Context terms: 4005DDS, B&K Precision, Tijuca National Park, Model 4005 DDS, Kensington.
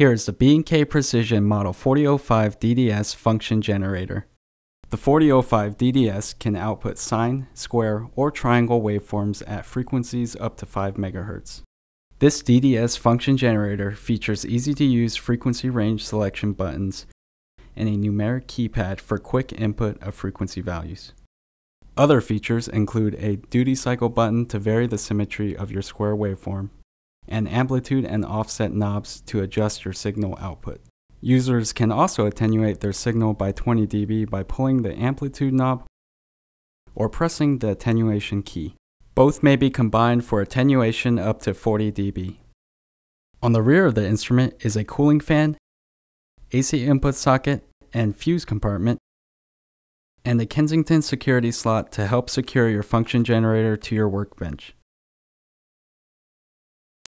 Here is the B&K Precision Model 4005 DDS function generator. The 4005 DDS can output sine, square, or triangle waveforms at frequencies up to 5 MHz. This DDS function generator features easy-to-use frequency range selection buttons and a numeric keypad for quick input of frequency values. Other features include a duty cycle button to vary the symmetry of your square waveform, and amplitude and offset knobs to adjust your signal output. Users can also attenuate their signal by 20 dB by pulling the amplitude knob or pressing the attenuation key. Both may be combined for attenuation up to 40 dB. On the rear of the instrument is a cooling fan, AC input socket and fuse compartment, and a Kensington security slot to help secure your function generator to your workbench.